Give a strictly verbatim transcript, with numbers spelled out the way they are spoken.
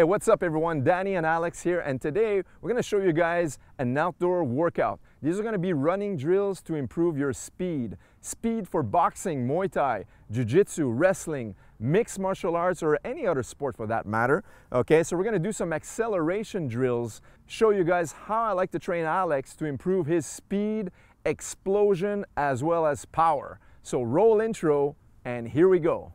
Hey, what's up everyone? Danny and Alex here, and today we're going to show you guys an outdoor workout. These are going to be running drills to improve your speed. Speed for boxing, Muay Thai, Jiu-Jitsu, wrestling, mixed martial arts, or any other sport for that matter. Okay, so we're going to do some acceleration drills, show you guys how I like to train Alex to improve his speed, explosion, as well as power. So roll intro, and here we go.